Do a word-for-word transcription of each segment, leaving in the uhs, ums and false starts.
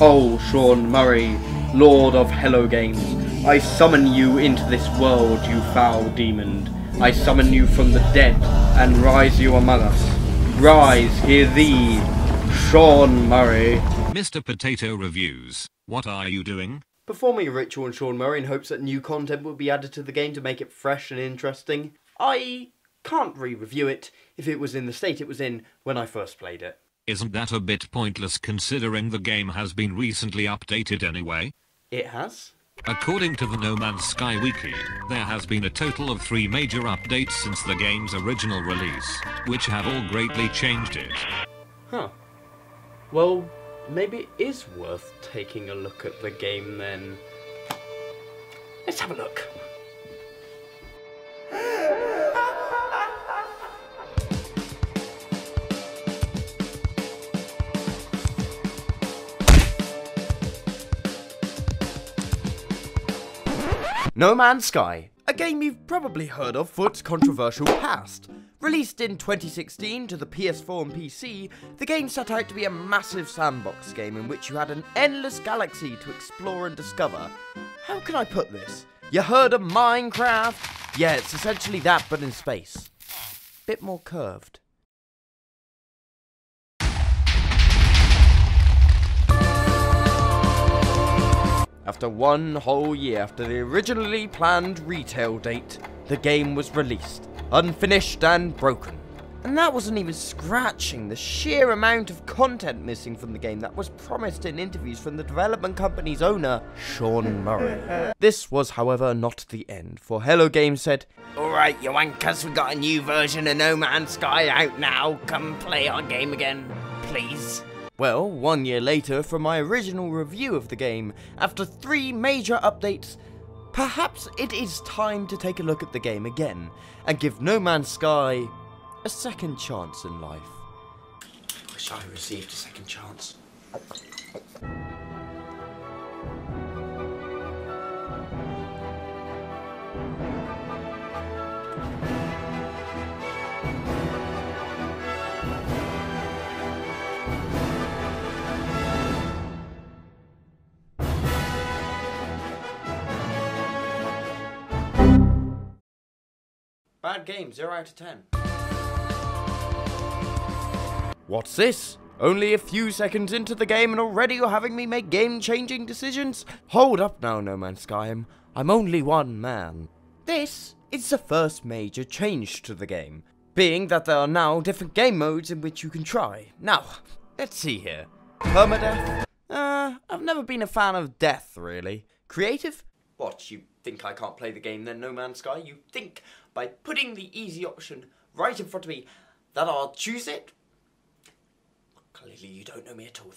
Oh, Sean Murray, Lord of Hello Games, I summon you into this world, you foul demon. I summon you from the dead, and rise you among us. Rise, hear thee, Sean Murray. Mister Potato Reviews, what are you doing? Performing a ritual on Sean Murray in hopes that new content will be added to the game to make it fresh and interesting. I can't re-review it if it was in the state it was in when I first played it. Isn't that a bit pointless considering the game has been recently updated anyway? It has. According to the No Man's Sky wiki, there has been a total of three major updates since the game's original release, which have all greatly changed it. Huh. Well, maybe it is worth taking a look at the game then. Let's have a look. No Man's Sky, a game you've probably heard of for its controversial past. Released in twenty sixteen to the P S four and P C, the game set out to be a massive sandbox game in which you had an endless galaxy to explore and discover. How can I put this? You heard of Minecraft? Yeah, it's essentially that, but in space. Bit more curved. After one whole year after the originally planned retail date, the game was released, unfinished and broken. And that wasn't even scratching the sheer amount of content missing from the game that was promised in interviews from the development company's owner, Sean Murray. This was, however, not the end, for Hello Games said, "Alright, you wankers, we got a new version of No Man's Sky out now, come play our game again, please." Well, one year later from my original review of the game, after three major updates, perhaps it is time to take a look at the game again, and give No Man's Sky a second chance in life. I wish I received a second chance. Bad game, zero out of ten. What's this? Only a few seconds into the game and already you're having me make game-changing decisions? Hold up now, No Man's Sky, I'm, I'm only one man. This is the first major change to the game, being that there are now different game modes in which you can try. Now, let's see here. Permadeath? Uh, I've never been a fan of death, really. Creative? What, you think I can't play the game then, No Man's Sky? You think by putting the easy option right in front of me that I'll choose it? Well, clearly you don't know me at all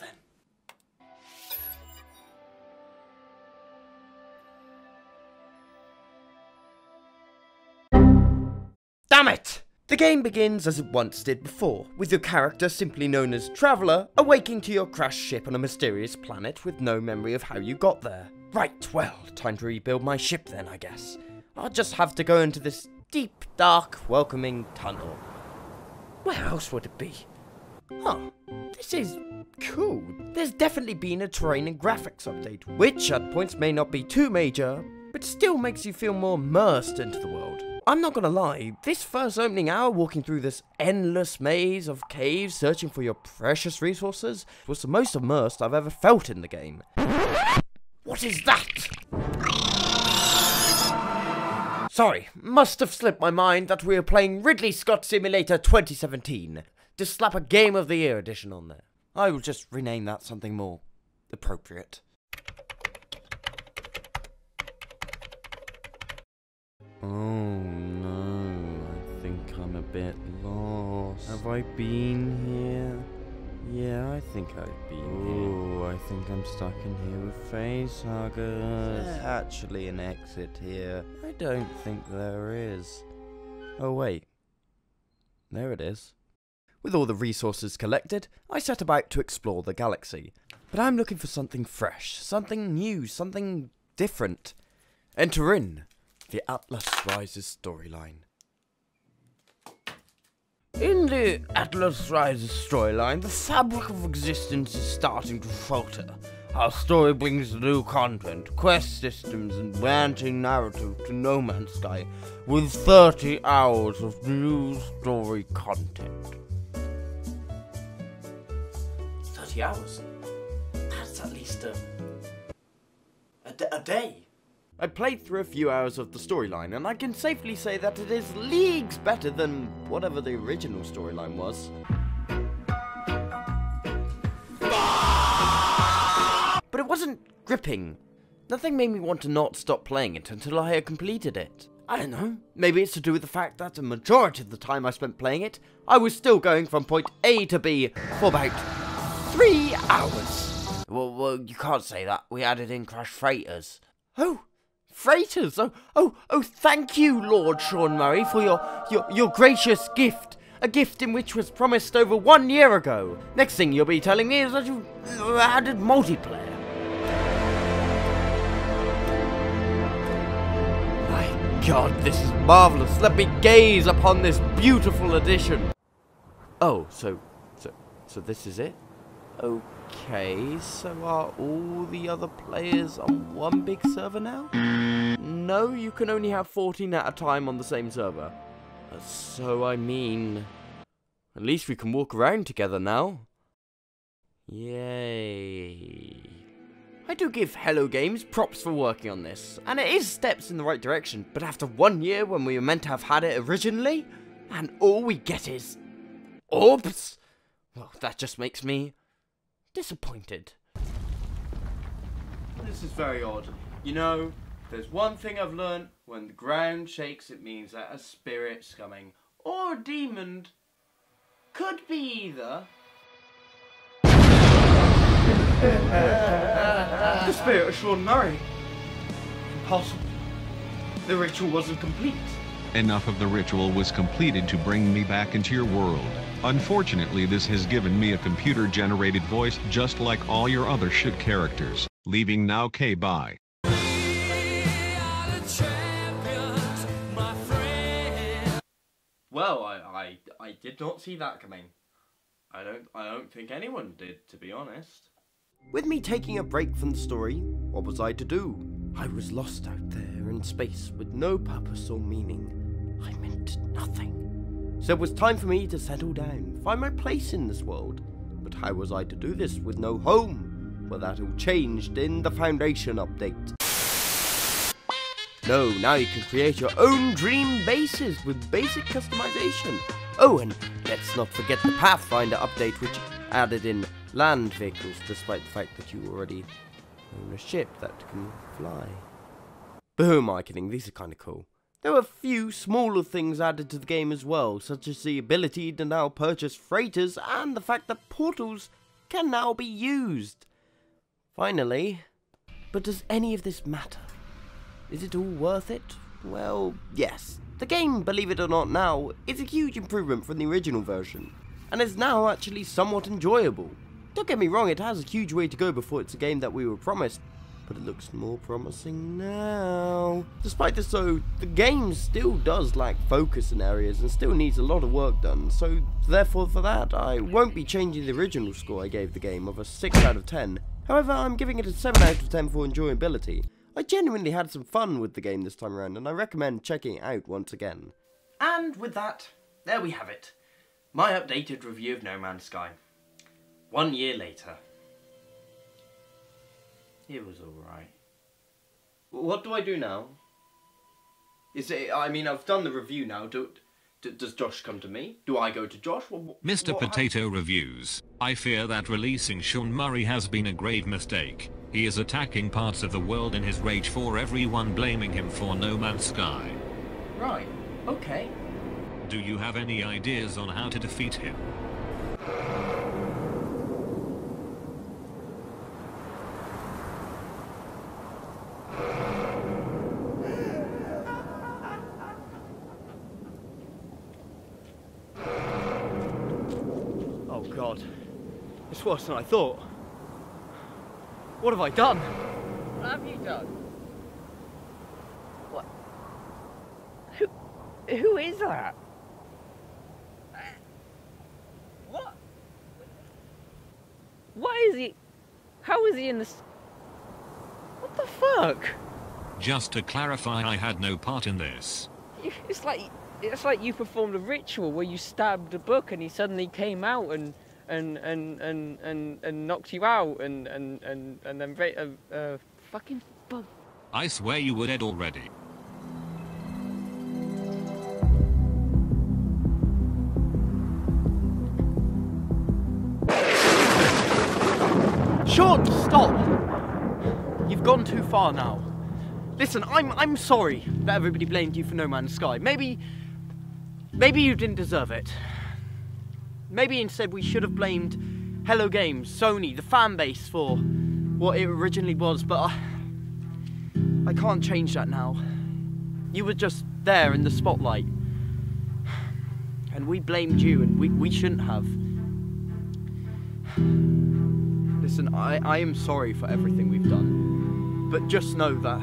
then. Damn it! The game begins as it once did before, with your character, simply known as Traveller, awaking to your crashed ship on a mysterious planet with no memory of how you got there. Right, well, time to rebuild my ship then, I guess. I'll just have to go into this deep, dark, welcoming tunnel. Where else would it be? Huh, this is cool. There's definitely been a terrain and graphics update, which at points may not be too major, but still makes you feel more immersed into the world. I'm not gonna lie, this first opening hour walking through this endless maze of caves searching for your precious resources was the most immersed I've ever felt in the game. What is that? Sorry, must have slipped my mind that we were playing Ridley Scott Simulator twenty seventeen. Just slap a Game of the Year edition on there. I will just rename that something more appropriate. Oh no, I think I'm a bit lost. Have I been here? Yeah, I think I've been Ooh, here. I think I'm stuck in here with facehuggers. There's actually an exit here. I don't think there is. Oh wait, there it is. With all the resources collected, I set about to explore the galaxy. But I'm looking for something fresh, something new, something different. Enter in. the Atlas Rises storyline. In the Atlas Rises storyline, the fabric of existence is starting to falter. Our story brings new content, quest systems, and ranting narrative to No Man's Sky, with thirty hours of new story content. thirty hours? That's at least a... a, d a day! I played through a few hours of the storyline, and I can safely say that it is leagues better than whatever the original storyline was. But it wasn't gripping. Nothing made me want to not stop playing it until I had completed it. I don't know, maybe it's to do with the fact that a majority of the time I spent playing it, I was still going from point A to B for about three hours. Well, well you can't say that, we added in Crash Freighters. Oh! Freighters! Oh, oh, oh, thank you, Lord Sean Murray, for your, your, your gracious gift. A gift in which was promised over one year ago. Next thing you'll be telling me is that you've added multiplayer. My God, this is marvellous. Let me gaze upon this beautiful addition. Oh, so, so, so this is it? Okay. Okay, so are all the other players on one big server now? No, you can only have fourteen at a time on the same server. So I mean... at least we can walk around together now. Yay. I do give Hello Games props for working on this, and it is steps in the right direction, but after one year when we were meant to have had it originally, and all we get is... orbs? Well, that just makes me... disappointed. This is very odd. You know, there's one thing I've learned. When the ground shakes, it means that a spirit's coming. Or a demon. Could be either. The spirit of Sean Murray. Impossible. The ritual wasn't complete. Enough of the ritual was completed to bring me back into your world. Unfortunately, this has given me a computer-generated voice just like all your other shit characters. Leaving now, K. Bye. We are the champions, my friend. Well, I, I, I did not see that coming. I don't, I don't think anyone did, to be honest. With me taking a break from the story, what was I to do? I was lost out there in space with no purpose or meaning. I meant nothing. So it was time for me to settle down, find my place in this world. But how was I to do this with no home? Well, that all changed in the Foundation update. No, now you can create your own dream bases with basic customization. Oh, and let's not forget the Pathfinder update, which added in land vehicles, despite the fact that you already own a ship that can fly. But who am I kidding? These are kind of cool. There were a few smaller things added to the game as well, such as the ability to now purchase freighters and the fact that portals can now be used. Finally, but does any of this matter? Is it all worth it? Well, yes. The game, believe it or not now, is a huge improvement from the original version, and is now actually somewhat enjoyable. Don't get me wrong, it has a huge way to go before it's a game that we were promised. But it looks more promising now. Despite this though, the game still does lack focus in areas and still needs a lot of work done, so therefore for that I won't be changing the original score I gave the game of a six out of ten. However, I'm giving it a seven out of ten for enjoyability. I genuinely had some fun with the game this time around and I recommend checking it out once again. And with that, there we have it. My updated review of No Man's Sky. One year later. It was alright. What do I do now? Is it? I mean, I've done the review now. Do, do does Josh come to me? Do I go to Josh? What, Mister What Potato Reviews. I fear that releasing Sean Murray has been a grave mistake. He is attacking parts of the world in his rage for everyone blaming him for No Man's Sky. Right. Okay. Do you have any ideas on how to defeat him? God, it's worse than I thought. What have I done? What have you done? What? Who is that? What? Why is he... How is he in this... What the fuck? Just to clarify, I had no part in this. It's like... It's like you performed a ritual where you stabbed a book and he suddenly came out and... And and and and and knocked you out and and and and then uh, uh fucking bug. I swear you were dead already. Sean, stop! You've gone too far now. Listen, I'm I'm sorry that everybody blamed you for No Man's Sky. Maybe, maybe you didn't deserve it. Maybe instead we should have blamed Hello Games, Sony, the fan base for what it originally was, but I, I can't change that now. You were just there in the spotlight, and we blamed you, and we, we shouldn't have. Listen, I, I am sorry for everything we've done, but just know that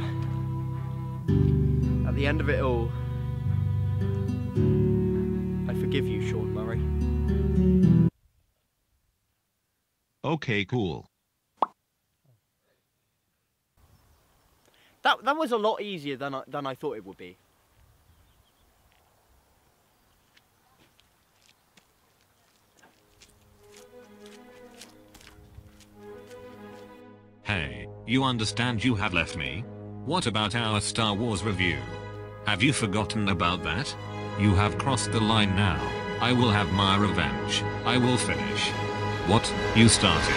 at the end of it all, I forgive you, Sean Murray. Okay, cool. That that was a lot easier than I, than I thought it would be. Hey, you understand you had left me? What about our Star Wars review? Have you forgotten about that? You have crossed the line now. I will have my revenge. I will finish. What? You started.